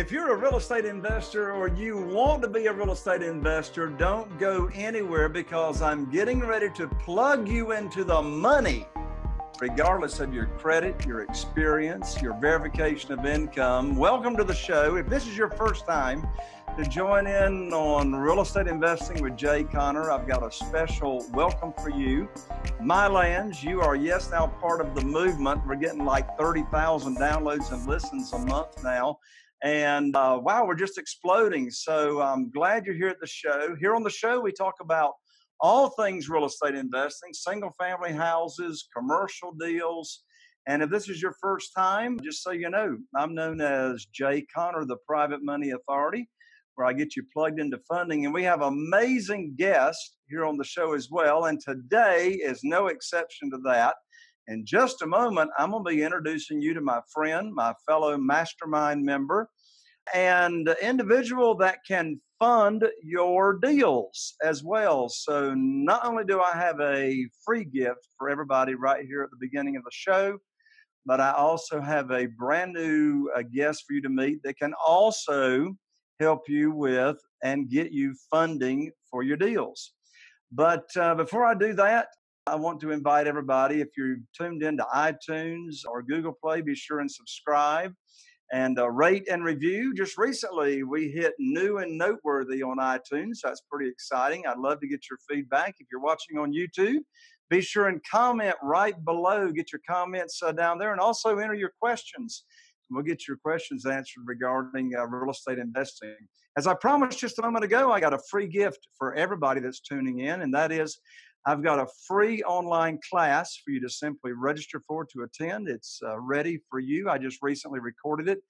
If you're a real estate investor or you want to be a real estate investor, don't go anywhere, because I'm getting ready to plug you into the money. Regardless of your credit, your experience, your verification of income, welcome to the show. If this is your first time to join in on Real Estate Investing with Jay Conner, I've got a special welcome for you. My lands, you are yes now part of the movement. We're getting like 30,000 downloads and listens a month now. And wow, we're just exploding. So I'm glad you're here at the show. Here on the show, we talk about all things real estate investing, single family houses, commercial deals. And if this is your first time, just so you know, I'm known as Jay Conner, the Private Money Authority, where I get you plugged into funding. And we have amazing guests here on the show as well. And today is no exception to that. In just a moment, I'm going to be introducing you to my friend, my fellow mastermind member, and individual that can fund your deals as well. So not only do I have a free gift for everybody right here at the beginning of the show, but I also have a brand new guest for you to meet that can also help you with and get you funding for your deals. But before I do that, I want to invite everybody, if you're tuned into iTunes or Google Play, be sure and subscribe and rate and review. Just recently, we hit new and noteworthy on iTunes. So that's pretty exciting. I'd love to get your feedback. If you're watching on YouTube, be sure and comment right below. Get your comments down there, and also enter your questions. We'll get your questions answered regarding real estate investing. As I promised just a moment ago, I got a free gift for everybody that's tuning in, and that is I've got a free online class for you to simply register for to attend. It's ready for you. I just recently recorded it.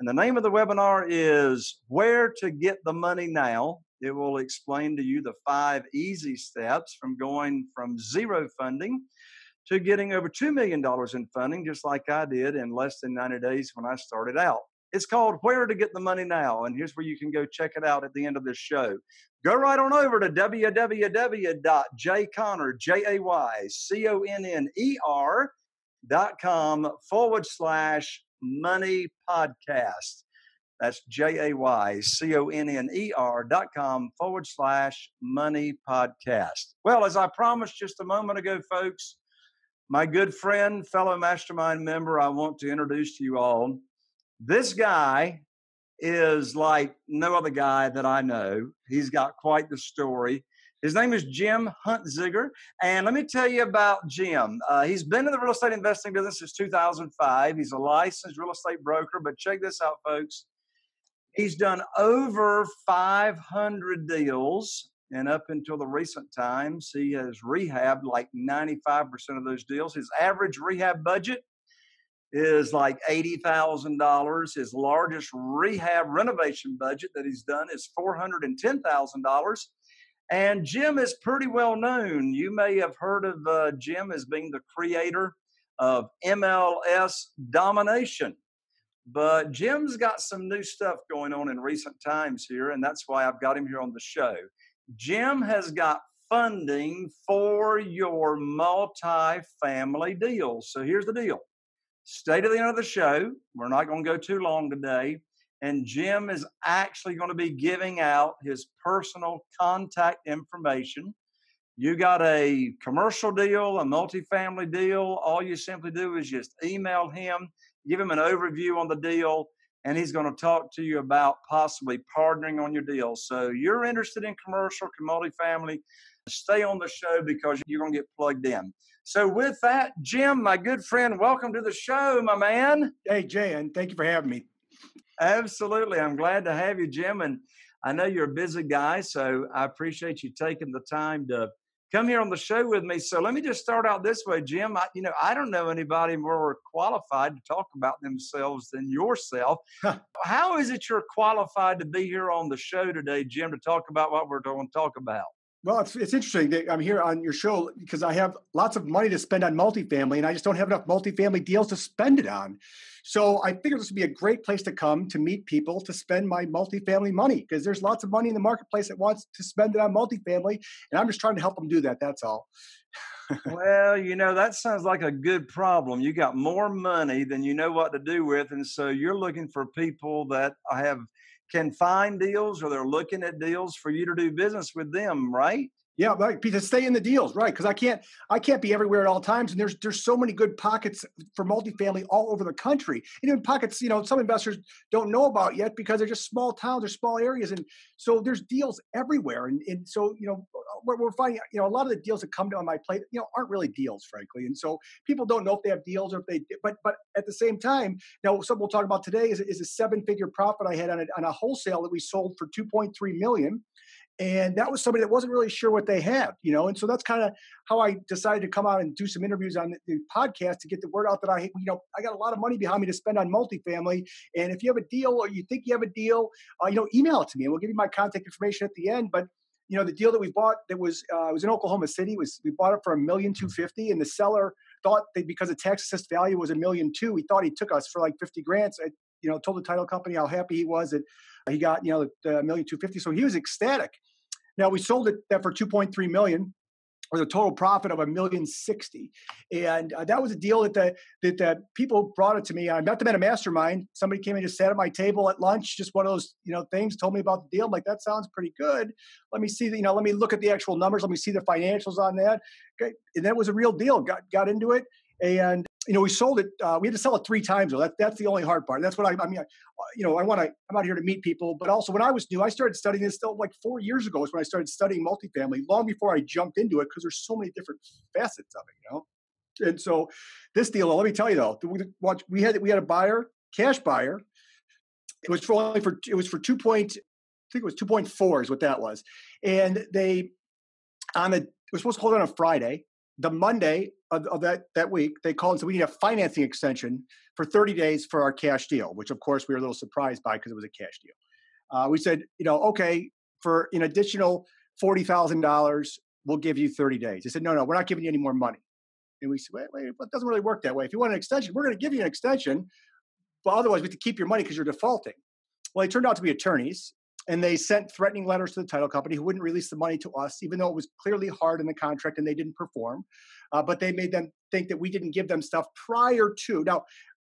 And the name of the webinar is Where to Get the Money Now. It will explain to you the 5 easy steps from going from zero funding to getting over $2 million in funding, just like I did in less than 90 days when I started out. It's called Where to Get the Money Now, and here's where you can go check it out at the end of this show. Go right on over to jayconner.com/money podcast. That's jayconner.com/money podcast. Well, as I promised just a moment ago, folks, my good friend, fellow mastermind member, I want to introduce to you all. This guy is like no other guy that I know. He's got quite the story. His name is Jim Huntzicker. And let me tell you about Jim. He's been in the real estate investing business since 2005. He's a licensed real estate broker. But check this out, folks. He's done over 500 deals. And up until the recent times, he has rehabbed like 95% of those deals. His average rehab budget is like $80,000. His largest rehab renovation budget that he's done is $410,000. And Jim is pretty well known. You may have heard of Jim as being the creator of MLS Domination. But Jim's got some new stuff going on in recent times here, and that's why I've got him here on the show. Jim has got funding for your multifamily deals. So here's the deal. Stay to the end of the show. We're not going to go too long today. And Jim is actually going to be giving out his personal contact information. You got a commercial deal, a multifamily deal. All you simply do is just email him, give him an overview on the deal, and he's going to talk to you about possibly partnering on your deal. So you're interested in commercial, multifamily, stay on the show because you're going to get plugged in. So with that, Jim, my good friend, welcome to the show, my man. Hey, Jay, and thank you for having me. Absolutely. I'm glad to have you, Jim. And I know you're a busy guy, so I appreciate you taking the time to come here on the show with me. So let me just start out this way, Jim. I don't know anybody more qualified to talk about themselves than yourself. How is it you're qualified to be here on the show today, Jim, to talk about what we're going to talk about? Well, it's interesting that I'm here on your show because I have lots of money to spend on multifamily, and I just don't have enough multifamily deals to spend it on. So I figured this would be a great place to come to meet people to spend my multifamily money, because there's lots of money in the marketplace that wants to spend it on multifamily, and I'm just trying to help them do that. That's all. Well, you know, that sounds like a good problem. You got more money than you know what to do with, and so you're looking for people that can find deals, or they're looking at deals for you to do business with them, right? Yeah, right. To stay in the deals, right? Because I can't be everywhere at all times. And there's so many good pockets for multifamily all over the country, and even pockets, you know, some investors don't know about yet because they're just small towns or small areas. And so there's deals everywhere. And so, you know, we're finding, you know, a lot of the deals that come on my plate, you know, aren't really deals, frankly. And so people don't know if they have deals or if they, but at the same time, now something we'll talk about today is a 7-figure profit I had on a wholesale that we sold for $2.3 million. And that was somebody that wasn't really sure what they had, you know? And so that's kind of how I decided to come out and do some interviews on the podcast to get the word out that I got a lot of money behind me to spend on multifamily. And if you have a deal or you think you have a deal, you know, email it to me and we'll give you my contact information at the end. But you know, the deal that we bought that was in Oklahoma City we bought it for $1,250,000, and the seller thought that because the tax assessed value was $1,200,000, he thought he took us for like 50 grand. So you know, told the title company how happy he was that he got, you know, the $1,250,000. So he was ecstatic. Now we sold it that for $2.3 million with a total profit of $1,060,000. And that was a deal that the people brought it to me. I met them at a mastermind. Somebody came and just sat at my table at lunch, just one of those, you know, things, told me about the deal. I'm like, that sounds pretty good. Let me see, let me look at the actual numbers. Let me see the financials on that. Okay. And that was a real deal. Got into it. And, you know, we sold it. We had to sell it 3 times, though. That's the only hard part. That's what I'm out here to meet people. But also, when I was new, I started studying this still like 4 years ago is when I started studying multifamily, long before I jumped into it, because there's so many different facets of it, you know. And so this deal, let me tell you, though, we had a buyer, cash buyer. It was for $2.4 million is what that was. And it was supposed to close on a Friday. The Monday of that week, they called and said, we need a financing extension for 30 days for our cash deal, which of course we were a little surprised by because it was a cash deal. We said, you know, okay, for an additional $40,000, we'll give you 30 days. They said, no, we're not giving you any more money. And we said, wait, it doesn't really work that way. If you want an extension, we're going to give you an extension, but otherwise we have to keep your money because you're defaulting. Well, they turned out to be attorneys. And they sent threatening letters to the title company who wouldn't release the money to us, even though it was clearly hard in the contract and they didn't perform. But they made them think that we didn't give them stuff prior to. Now,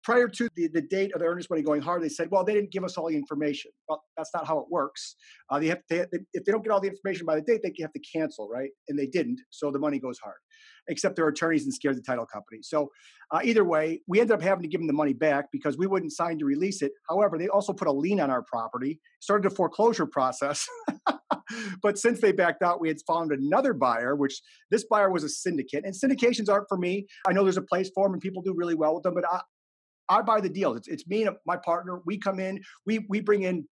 prior to the date of the earnest money going hard, they said, well, they didn't give us all the information. Well, that's not how it works. If they don't get all the information by the date, they have to cancel, right? And they didn't. So the money goes hard, except their attorneys and scared the title company. So either way, we ended up having to give them the money back because we wouldn't sign to release it. However, they also put a lien on our property, started a foreclosure process. But since they backed out, we had found another buyer, which this buyer was a syndicate. And syndications aren't for me. I know there's a place for them and people do really well with them, but I buy the deals. It's me and my partner. We come in. We bring in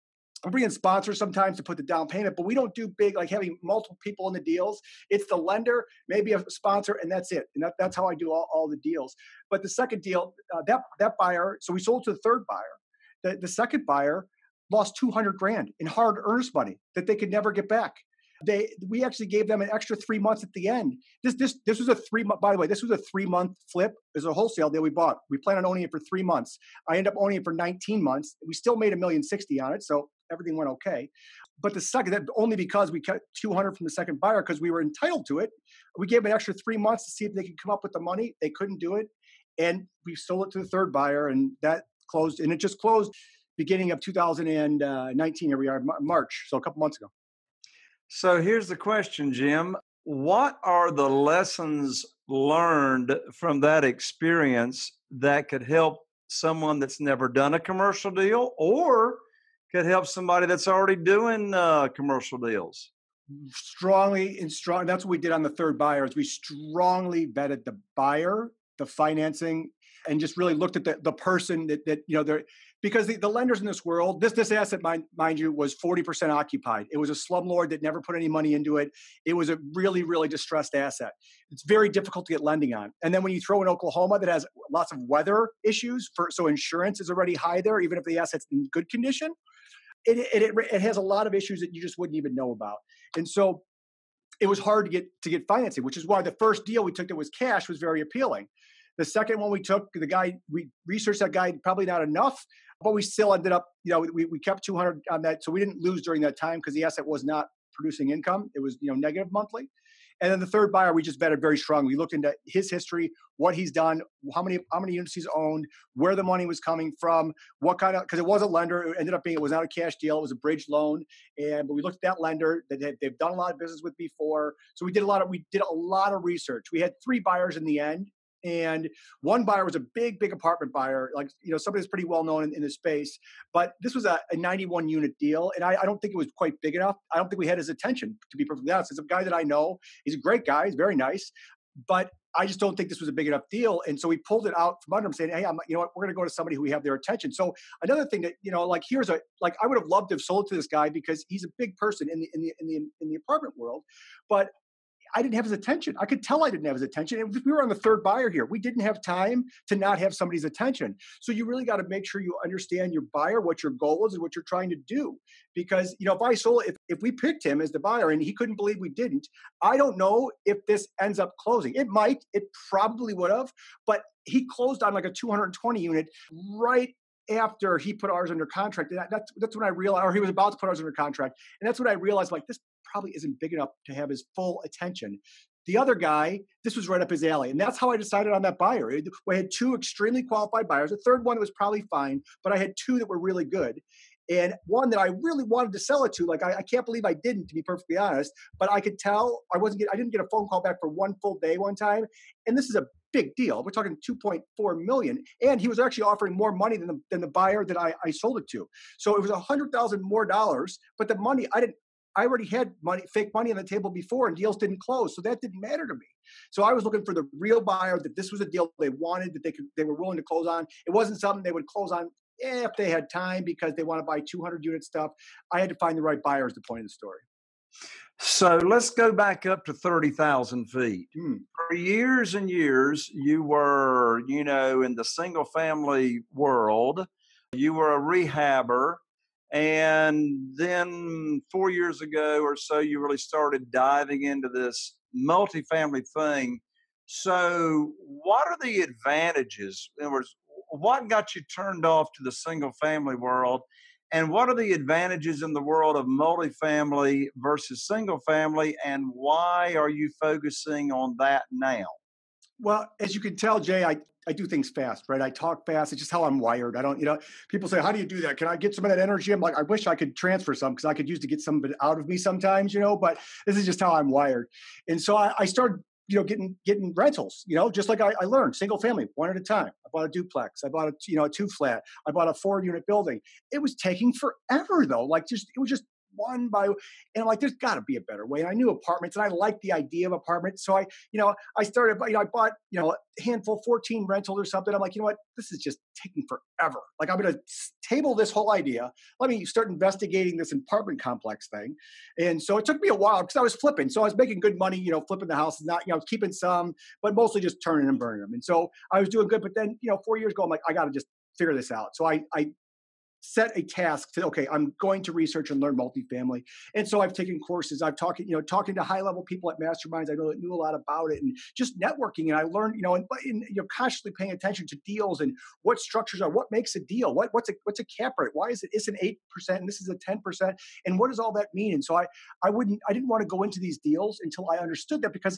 sponsors sometimes to put the down payment, but we don't do big, like having multiple people in the deals. It's the lender, maybe a sponsor, and that's it. And that's how I do all the deals. But the second deal, that buyer, so we sold to the third buyer. The second buyer lost $200,000 in hard earnest money that they could never get back. We actually gave them an extra 3 months at the end. This was a 3 month, by the way, this was a 3 month flip. It was a wholesale deal we bought. We planned on owning it for 3 months. I ended up owning it for 19 months. We still made $1,060,000 on it. So everything went okay. But the second, that only because we cut $200,000 from the second buyer because we were entitled to it. We gave them an extra 3 months to see if they could come up with the money. They couldn't do it. And we sold it to the third buyer, and that closed. And it just closed beginning of 2019, here we are, March. So a couple months ago. So here's the question, Jim. What are the lessons learned from that experience that could help someone that's never done a commercial deal, or could help somebody that's already doing commercial deals? That's what we did on the third buyer, is we strongly vetted the buyer, the financing, and just really looked at the person that you know, because the lenders in this world, this asset, mind you, was 40% occupied. It was a slumlord that never put any money into it. It was a really, really distressed asset. It's very difficult to get lending on. And then when you throw in Oklahoma that has lots of weather issues, so insurance is already high there, even if the asset's in good condition, it has a lot of issues that you just wouldn't even know about. And so it was hard to get financing, which is why the first deal we took that was cash was very appealing. The second one we took, the guy, we researched that guy, probably not enough, but we still ended up, you know, we kept 200 on that. So we didn't lose during that time because the asset was not producing income. It was, you know, negative monthly. And then the third buyer, we just vetted very strongly. We looked into his history, what he's done, how many units he's owned, where the money was coming from, what kind of, because it was a lender. It ended up being, it was not a cash deal. It was a bridge loan. But we looked at that lender that they've done a lot of business with before. So we did a lot of research. We had three buyers in the end. And one buyer was a big, big apartment buyer, like, you know, somebody that's pretty well known in the space. But this was a 91 unit deal. And I don't think it was quite big enough. I don't think we had his attention, to be perfectly honest. It's a guy that I know. He's a great guy. He's very nice. But I just don't think this was a big enough deal. And so we pulled it out from under him saying, hey, you know what, we're going to go to somebody who we have their attention. So another thing that, you know, like here's a, like I would have loved to have sold to this guy because he's a big person in the apartment world. But I didn't have his attention. I could tell I didn't have his attention. And we were on the third buyer here. We didn't have time to not have somebody's attention. So you really got to make sure you understand your buyer, what your goal is, and what you're trying to do. Because, you know, if we picked him as the buyer and he couldn't believe we didn't, I don't know if this ends up closing. It might. It probably would have. But he closed on like a 220 unit right after he put ours under contract. And that's when I realized, or he was about to put ours under contract. And that's when I realized, like, this probably isn't big enough to have his full attention. The other guy, this was right up his alley. And that's how I decided on that buyer. I had two extremely qualified buyers. The third one was probably fine, but I had two that were really good. And one that I really wanted to sell it to, like I can't believe I didn't, to be perfectly honest, but I could tell I didn't get a phone call back for one full day one time. And this is a big deal. We're talking $2.4 million. And he was actually offering more money than the buyer that I sold it to. So it was $100,000 more dollars, but the money I already had fake money on the table before, and deals didn't close. So that didn't matter to me. So I was looking for the real buyer, that this was a deal they wanted, that they were willing to close on. It wasn't something they would close on if they had time because they want to buy 200 unit stuff. I had to find the right buyer is the point of the story. So let's go back up to 30,000 feet. For years and years, you were, you know, in the single family world, you were a rehabber. And then 4 years ago or so, you really started diving into this multifamily thing. So what are the advantages? In other words, what got you turned off to the single family world? And what are the advantages in the world of multifamily versus single family? And why are you focusing on that now? Well, as you can tell, Jay, I do things fast, right? I talk fast. It's just how I'm wired. I don't, you know, people say, how do you do that? Can I get some of that energy? I'm like, I wish I could transfer some because I could use to get some of it out of me sometimes, you know, but this is just how I'm wired. And so I started, you know, getting rentals, you know, just like I learned, single family, one at a time. I bought a duplex. I bought a, you know, a two flat. I bought a 4 unit building. It was taking forever though. Like just, it was just one by, and I'm like, there's got to be a better way. And I knew apartments, and I liked the idea of apartments. So I started, you know, I bought, you know, a handful, 14 rentals or something. I'm like, you know what, this is just taking forever. Like I'm going to table this whole idea. Let me start investigating this apartment complex thing. And so it took me a while because I was flipping. So I was making good money, you know, flipping the houses, not, you know, keeping some, but mostly just turning and burning them. And so I was doing good. But then, you know, 4 years ago, I'm like, I got to just figure this out. So I set a task to, okay, I'm going to research and learn multifamily. And so I've taken courses. I've talking to high level people at masterminds. I really knew a lot about it, and just networking. And I learned, you know, and you know, constantly paying attention to deals and what structures are, what makes a deal? What's a cap rate? Why is it isn't 8% and this is a 10%? And what does all that mean? And so I didn't want to go into these deals until I understood that, because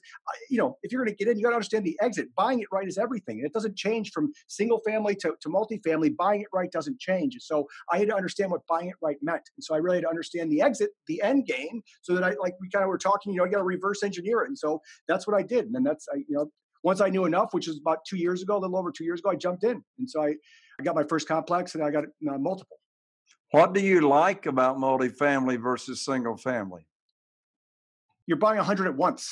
you know, if you're going to get in, you got to understand the exit. Buying it right is everything. And it doesn't change from single family to multifamily. Buying it right doesn't change. And so I had to understand what buying it right meant. And so I really had to understand the exit, the end game, so that I, like we kind of were talking, you know, I got to reverse engineer it. And so that's what I did. And then once I knew enough, which was about 2 years ago, a little over 2 years ago, I jumped in. And so I got my first complex, and I got multiple. What do you like about multifamily versus single family? You're buying 100 at once.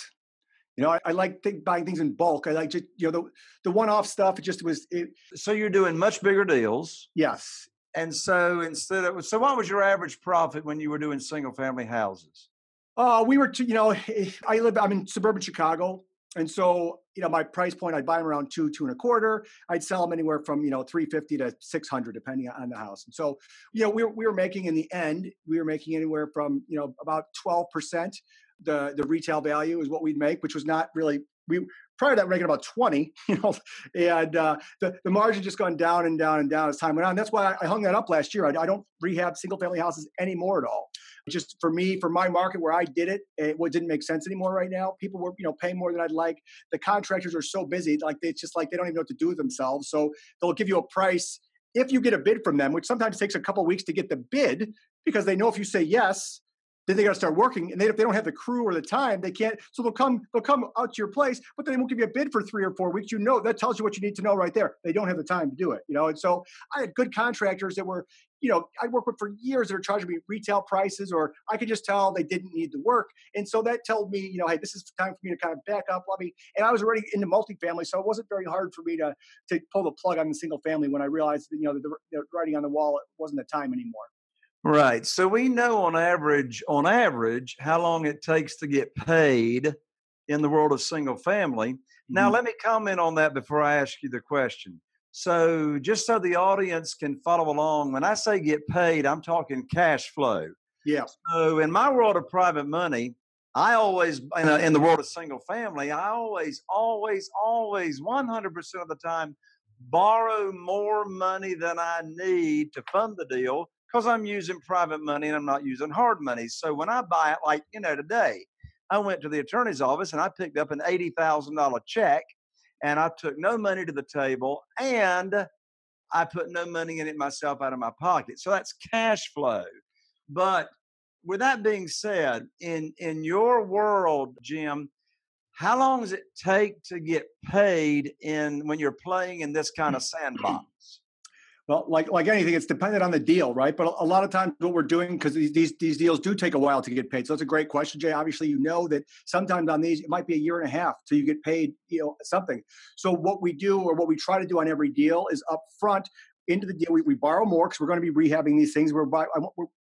You know, I like buying things in bulk. I like just, you know, the one-off stuff. It just was. So you're doing much bigger deals. Yes. And so so what was your average profit when you were doing single family houses? We were, you know, I'm in suburban Chicago. And so, you know, my price point, I'd buy them around $2, $2.25. I'd sell them anywhere from, you know, $350 to $600, depending on the house. And so, you know, we were making anywhere from, you know, about 12% the retail value is what we'd make, which was not really, we prior to that making about 20, and the margin just gone down and down and down as time went on. That's why I hung that up last year. I don't rehab single family houses anymore at all. Just for me, for my market where I did it, it didn't make sense anymore right now. People were, paying more than I'd like. The contractors are so busy, it's just like they don't even know what to do with themselves. So they'll give you a price if you get a bid from them, which sometimes takes a couple of weeks to get the bid, because they know if you say yes, then they got to start working. And if they don't have the crew or the time, they can't. So they'll come out to your place, but they won't give you a bid for 3 or 4 weeks. That tells you what you need to know right there. They don't have the time to do it, And so I had good contractors that were, I worked with for years that are charging me retail prices, or I could just tell they didn't need the work. And so that told me, hey, this is time for me to kind of back up. And I was already into multifamily, so it wasn't very hard for me to pull the plug on the single family when I realized that, the writing on the wall, it wasn't the time anymore. Right. So we know on average, how long it takes to get paid in the world of single family. Now, let me comment on that before I ask you the question. So just so the audience can follow along, when I say get paid, I'm talking cash flow. Yeah. So in my world of private money, I always, in the world of single family, I always, 100% of the time, borrow more money than I need to fund the deal, because I'm using private money and I'm not using hard money. So when I buy it, today, I went to the attorney's office and I picked up an $80,000 check, and I took no money to the table, and I put no money in it myself out of my pocket. So that's cash flow. But with that being said, in your world, Jim, how long does it take to get paid when you're playing in this kind of sandbox? Well, like anything, it's dependent on the deal, right? But a lot of times what we're doing, because these deals do take a while to get paid. So that's a great question, Jay. Obviously, that sometimes on these, it might be a year and a half till you get paid, something. So what we do, or what we try to do on every deal, is up front into the deal. We borrow more because we're going to be rehabbing these things. We're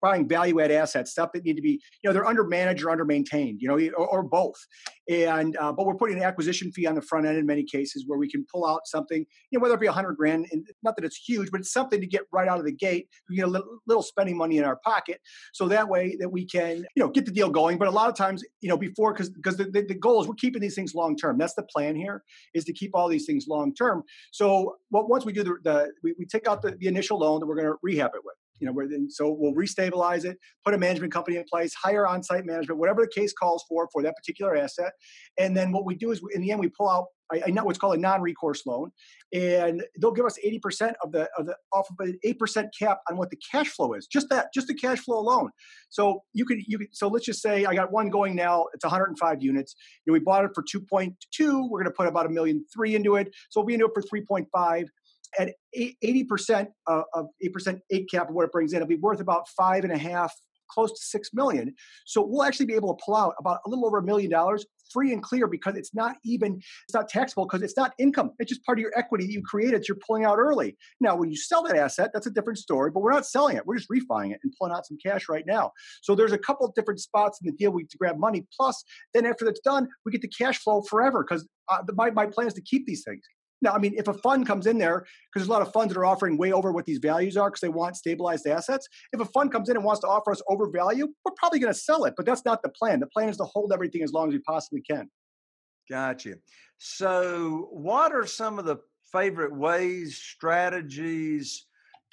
buying value-add assets, stuff that need to be, they're under-managed or under-maintained, or both. And but we're putting an acquisition fee on the front end in many cases, where we can pull out something, whether it be $100,000, and not that it's huge, but it's something to get right out of the gate. We get a little spending money in our pocket, so that way that we can, get the deal going. But a lot of times, before, because the goal is we're keeping these things long-term. That's the plan here, is to keep all these things long-term. So once we do we take out the initial loan that we're going to rehab it with. So we'll restabilize it, put a management company in place, hire on-site management, whatever the case calls for that particular asset. And then what we do is, in the end, we pull out what's called a non-recourse loan, and they'll give us 80% off of an 8% cap on what the cash flow is. Just the cash flow alone. So so let's just say I got one going now. It's 105 units. We bought it for 2.2. We're going to put about $1.3 million into it. So we'll be into it for 3.5. At 80% of 8% 8 cap of what it brings in, it'll be worth about $5.5, close to $6 million. So we'll actually be able to pull out about a little over $1 million, free and clear, because it's not taxable, because it's not income. It's just part of your equity that you created that you're pulling out early. Now, when you sell that asset, that's a different story, but we're not selling it. We're just refining it and pulling out some cash right now. So there's a couple of different spots in the deal we grab money. Plus, then after that's done, we get the cash flow forever, because my plan is to keep these things. Now, if a fund comes in there, because there's a lot of funds that are offering way over what these values are because they want stabilized assets. If a fund comes in and wants to offer us over value, we're probably going to sell it, but that's not the plan. The plan is to hold everything as long as we possibly can. Gotcha. So what are some of the favorite ways, strategies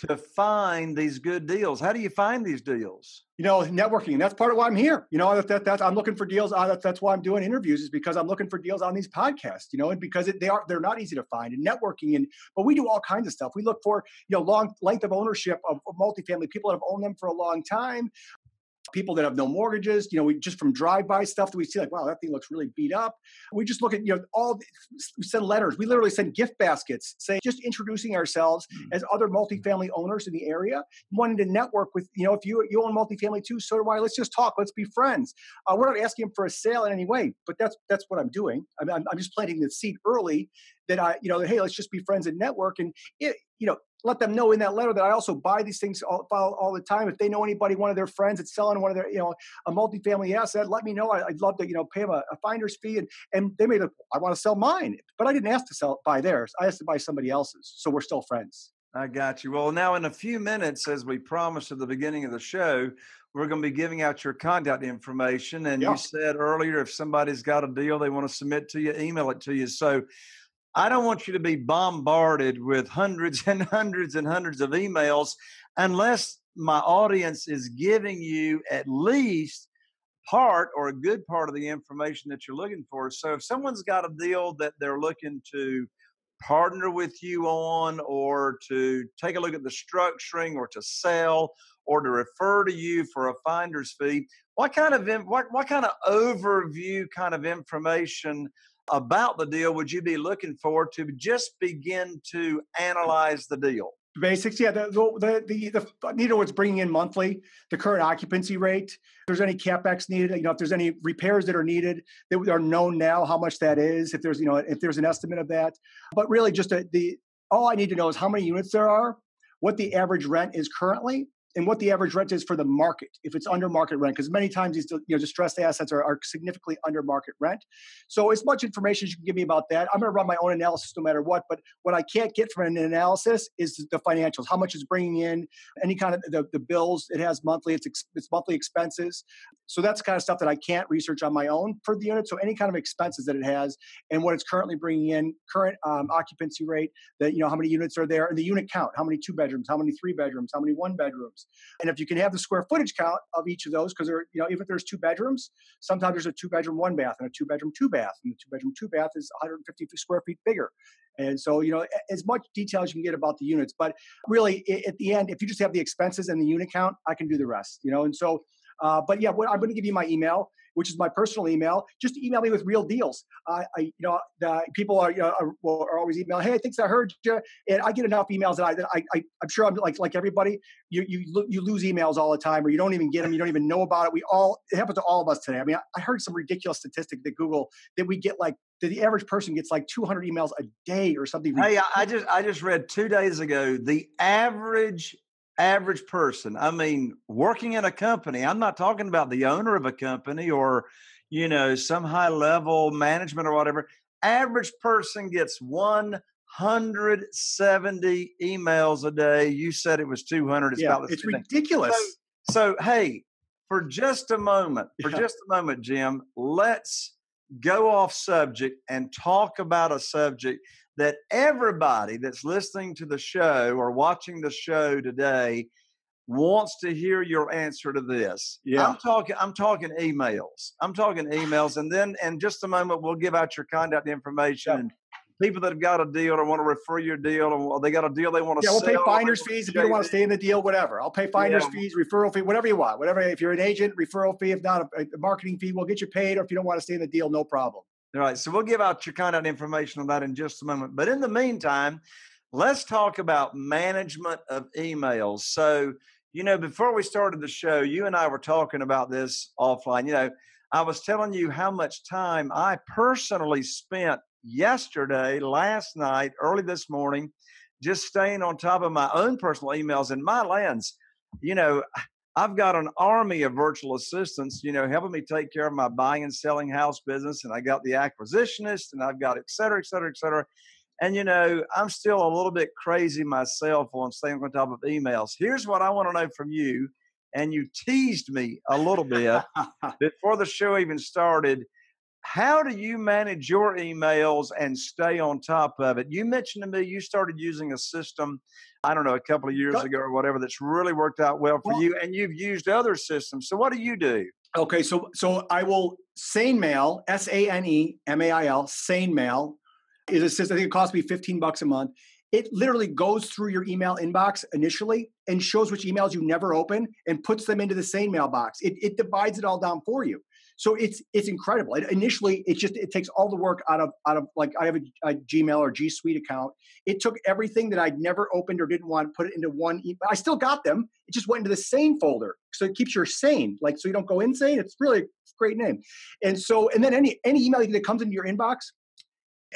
to find these good deals? How do you find these deals? Networking, and that's part of why I'm here. I'm looking for deals. That's why I'm doing interviews, is because I'm looking for deals on these podcasts, and because they're not easy to find, and networking. But we do all kinds of stuff. We look for, long length of ownership of multifamily, people that have owned them for a long time, people that have no mortgages. We just, from drive-by stuff that we see, like, wow, that thing looks really beat up. We just look at, we send letters. We literally send gift baskets, just introducing ourselves as other multifamily owners in the area, wanting to network with, if you own multifamily too, so do I. Let's just talk. Let's be friends. We're not asking them for a sale in any way, but that's what I'm doing. I'm just planting the seed early that hey, let's just be friends and network. And let them know in that letter that I also buy these things all the time. If they know anybody, one of their friends that's selling one of their, a multifamily asset, let me know. I'd love to, pay them a finder's fee. And they may look, I want to sell mine, but I didn't ask to buy theirs. I asked to buy somebody else's. So we're still friends. I got you. Well, now in a few minutes, as we promised at the beginning of the show, we're going to be giving out your contact information. And you said earlier, if somebody's got a deal they want to submit to you, email it to you. So I don't want you to be bombarded with hundreds and hundreds and hundreds of emails unless my audience is giving you at least part or a good part of the information that you're looking for. So if someone's got a deal that they're looking to partner with you on, or to take a look at the structuring, or to sell, or to refer to you for a finder's fee, what kind of overview kind of information about the deal would you be looking for to just begin to analyze the deal? Basics, yeah. I need to know what's bringing in monthly, the current occupancy rate, if there's any CapEx needed, if there's any repairs that are needed that are known now, how much that is, if there's an estimate of that. But really, just all I need to know is how many units there are, what the average rent is currently, and what the average rent is for the market, if it's under market rent, because many times these distressed assets are significantly under market rent. So as much information as you can give me about that. I'm going to run my own analysis no matter what, but what I can't get from an analysis is the financials, how much it's bringing in, any kind of the bills it has monthly, its monthly expenses. So that's the kind of stuff that I can't research on my own for the unit. So any kind of expenses that it has and what it's currently bringing in, current occupancy rate, how many units are there, and the unit count, how many 2 bedrooms, how many 3 bedrooms, how many 1 bedrooms. And if you can have the square footage count of each of those, because even if there's 2 bedrooms, sometimes there's a 2-bedroom 1-bath and a 2-bedroom 2-bath, and the 2-bedroom 2-bath is 150 square feet bigger. And so, as much detail as you can get about the units. But really, at the end, if you just have the expenses and the unit count, I can do the rest. And so, I'm going to give you my email, which is my personal email. Just email me with real deals. The people are always emailing, hey, I think I heard you. And I get enough emails that I'm sure I'm like everybody, you lose emails all the time, or you don't even get them. You don't even know about it. It happens to all of us today. I mean, I heard some ridiculous statistic that Google, that we get that the average person gets 200 emails a day or something. Hey, I just read 2 days ago, the average person, I mean, working in a company, I'm not talking about the owner of a company or, some high level management or whatever, average person gets 170 emails a day. You said it was 200. It's ridiculous. So, hey, for just a moment, Jim, let's go off subject and talk about a subject that everybody that's listening to the show or watching the show today wants to hear your answer to this. Yeah. I'm talking emails. And then in just a moment, we'll give out your contact information. Yep. People that have got a deal or want to refer your deal, or they got a deal they want to sell. Yeah, we'll pay finder's fees if you don't want to stay in the deal, whatever. I'll pay finder's fees, referral fee, whatever you want. Whatever, if you're an agent, referral fee. If not, a marketing fee, we'll get you paid. Or if you don't want to stay in the deal, no problem. All right, so we'll give out your contact information on that in just a moment. But in the meantime, let's talk about management of emails. So, before we started the show, you and I were talking about this offline. I was telling you how much time I personally spent yesterday, last night, early this morning, just staying on top of my own personal emails and my lens. I've got an army of virtual assistants, helping me take care of my buying and selling house business. And I got the acquisitionist, and I've got et cetera, et cetera, et cetera. And, I'm still a little bit crazy myself on staying on top of emails. Here's what I want to know from you. And you teased me a little bit before the show even started. How do you manage your emails and stay on top of it? You mentioned to me you started using a system, I don't know, a couple of years ago or whatever, that's really worked out well for you, and you've used other systems. So what do you do? Okay, so I will, Sane Mail, SaneMail, Sane Mail is a system. I think it cost me $15 a month. It literally goes through your email inbox initially and shows which emails you never open and puts them into the Sane mailbox. It divides it all down for you. So it's incredible. Initially, it takes all the work out of I have a Gmail or G Suite account. It took everything that I'd never opened or didn't want to put it into one. I still got them. It just went into the Sane folder. So it keeps your sane, so you don't go insane. It's really a great name. And so, and then any email that comes into your inbox,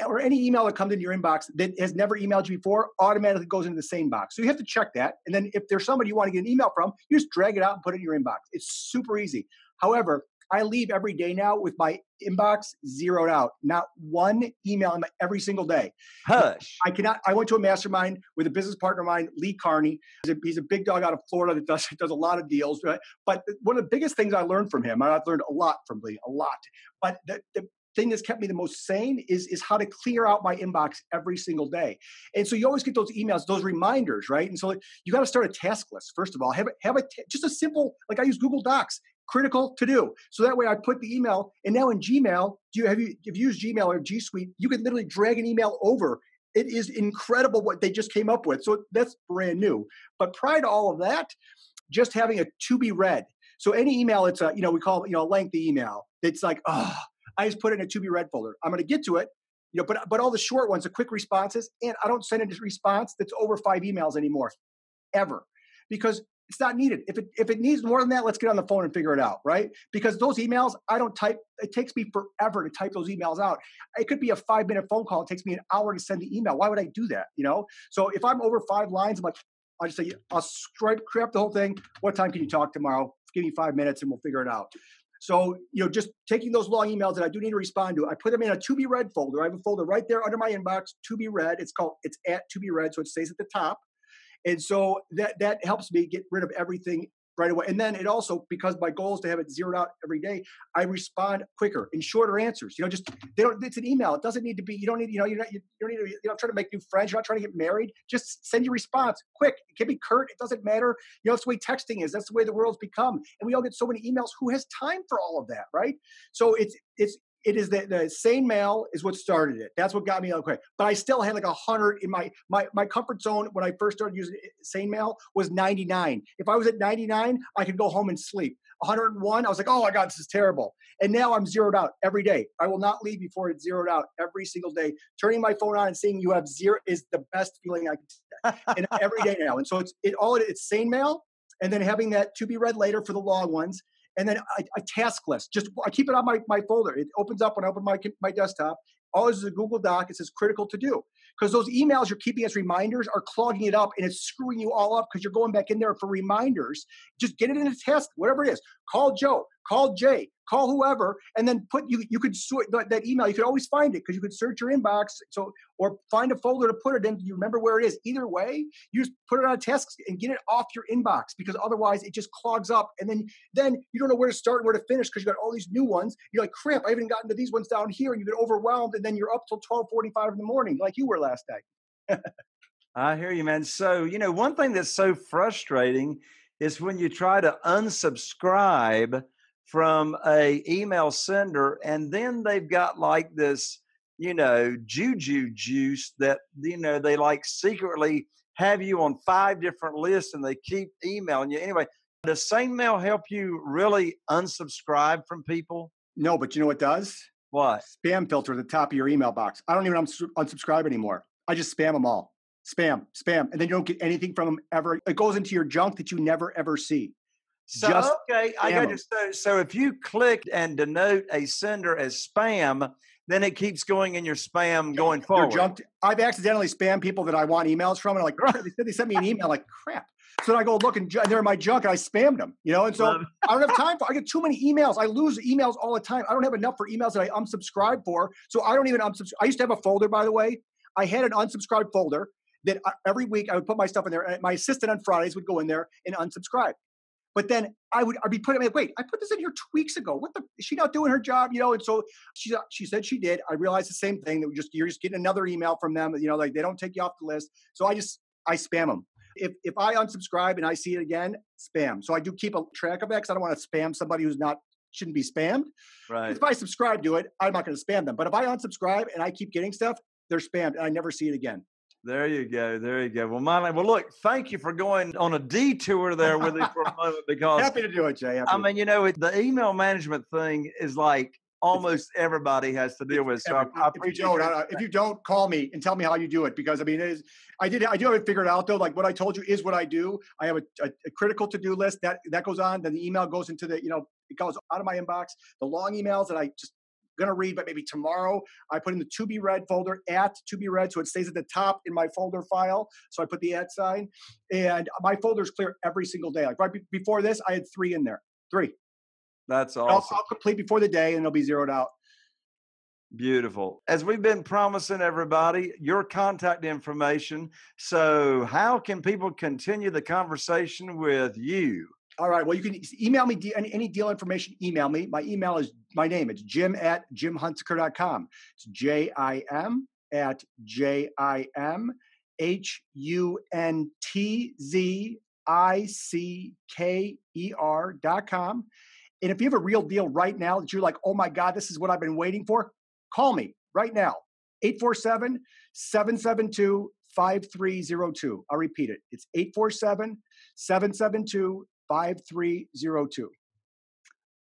or any email that comes into your inbox that has never emailed you before automatically goes into the Sane box. So you have to check that. And then if there's somebody you want to get an email from, you just drag it out and put it in your inbox. It's super easy. However, I leave every day now with my inbox zeroed out, not one email in my, every single day. Hush. I went to a mastermind with a business partner of mine, Lee Carney. He's a big dog out of Florida that does a lot of deals. Right? But one of the biggest things I learned from him, and I've learned a lot from Lee, a lot. But the thing that's kept me the most sane is how to clear out my inbox every single day. And so you always get those emails, those reminders, right? And so you got to start a task list. First of all, just a simple, like I use Google Docs, critical to do. So that way I put the email, and now in Gmail, if you use Gmail or G Suite, you can literally drag an email over. It is incredible what they just came up with. So that's brand new. But prior to all of that, just having a to be read. So any email, it's we call it, a lengthy email. It's like, I just put it in a to be read folder. I'm going to get to it, but all the short ones, the quick responses, and I don't send a response that's over 5 emails anymore, ever, because it's not needed. If it needs more than that, let's get on the phone and figure it out, right? Because those emails, I don't type. It takes me forever to type those emails out. It could be a 5-minute phone call. It takes me an hour to send the email. Why would I do that? So if I'm over 5 lines, I'm like, I'll just say, I'll scrap the whole thing. What time can you talk tomorrow? Give me 5 minutes and we'll figure it out. So, just taking those long emails that I do need to respond to, I put them in a to be read folder. I have a folder right there under my inbox, to be read. It's at to be read. So it stays at the top. And so that helps me get rid of everything right away. And then it also, because my goal is to have it zeroed out every day, I respond quicker and shorter answers. It's an email. It doesn't need to be, you're not trying to make new friends. You're not trying to get married. Just send your response quick. It can be curt. It doesn't matter. That's the way texting is. That's the way the world's become. And we all get so many emails. Who has time for all of that, right? So it is the Sane Mail is what started it. That's what got me okay. But I still had like 100 in my comfort zone when I first started using Sane Mail was 99. If I was at 99, I could go home and sleep. 101, I was like, oh my God, this is terrible. And now I'm zeroed out every day. I will not leave before it's zeroed out every single day. Turning my phone on and seeing you have zero is the best feeling I can get. And every day now. And so it's Sane Mail, and then having that to be read later for the long ones. And then a task list. I keep it on my folder. It opens up when I open my desktop. Always is a Google Doc. It says critical to do. Because those emails you're keeping as reminders are clogging it up, and it's screwing you all up because you're going back in there for reminders. Just get it in a task, whatever it is. Call Joe. Call Jay. Call whoever. And then you could sort that email. You could always find it because you could search your inbox. So, or find a folder to put it in. You remember where it is. Either way, you just put it on a task and get it off your inbox, because otherwise it just clogs up. And then you don't know where to start and where to finish because you got all these new ones. You're like, crap, I haven't gotten to these ones down here. And you get overwhelmed, and then you're up till 12:45 in the morning like you were last night. I hear you, man. So, one thing that's so frustrating is when you try to unsubscribe from a email sender, and then they've got like this, juju juice that, they like secretly have you on 5 different lists, and they keep emailing you. Anyway, does Sane Mail help you really unsubscribe from people? No, but you know what does? What? Spam filter at the top of your email box. I don't even unsubscribe anymore. I just spam them all. Spam. And then you don't get anything from them ever. It goes into your junk that you never, ever see. So, So if you click and denote a sender as spam, then it keeps going in your spam going forward. I've accidentally spammed people that I want emails from, and I'm like, they said they sent me an email, like, crap. So then I go look, and they're in my junk, and I spammed them, and so I don't have time for it. I get too many emails. I lose emails all the time. I don't have enough for emails that I unsubscribe for, so I don't even unsubscribe. I used to have a folder, by the way. I had an unsubscribe folder that every week I would put my stuff in there, and my assistant on Fridays would go in there and unsubscribe. But then I'd be putting, wait, I put this in here 2 weeks ago. Is she not doing her job? And so she said she did. I realized the same thing, that you're just getting another email from them. Like they don't take you off the list. So I spam them. If I unsubscribe and I see it again, spam. So I do keep a track of that because I don't want to spam somebody who's shouldn't be spammed. Right. If I subscribe to it, I'm not going to spam them. But if I unsubscribe and I keep getting stuff, they're spammed and I never see it again. There you go. Well, look, thank you for going on a detour there with it for a moment, because happy to do it, Jay. The email management thing is like almost everybody has to deal with. So I appreciate it. If you don't, call me and tell me how you do it, because I do have it figured out though. Like what I told you is what I do. I have a critical to-do list that goes on. Then the email goes into it goes out of my inbox. The long emails that I just going to read, but maybe tomorrow, I put in the to be read folder, at to be read, so it stays at the top in my folder file. So I put the at sign, and my folders clear every single day. Like right before this, I had 3 in there. 3. That's awesome. I'll complete before the day, and it'll be zeroed out. Beautiful. As we've been promising everybody, your contact information. So how can people continue the conversation with you? All right. Well, you can email me any deal information. Email me. My email is my name. It's jim@jimhuntzicker.com. It's jim@jimhuntzicker.com. And if you have a real deal right now that you're like, oh my God, this is what I've been waiting for, call me right now. 847-772-5302. I'll repeat it. It's 847-772-5302.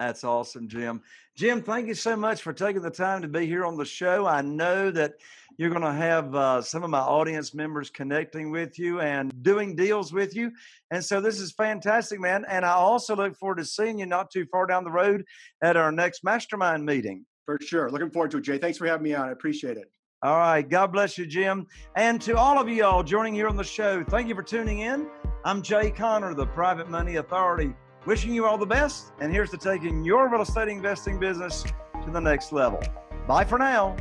That's awesome, Jim. Jim, thank you so much for taking the time to be here on the show. I know that you're going to have some of my audience members connecting with you and doing deals with you. And so this is fantastic, man. And I also look forward to seeing you not too far down the road at our next mastermind meeting. For sure. Looking forward to it, Jay. Thanks for having me on. I appreciate it. All right. God bless you, Jim. And to all of you all joining here on the show, thank you for tuning in. I'm Jay Conner, the Private Money Authority, wishing you all the best. And here's to taking your real estate investing business to the next level. Bye for now.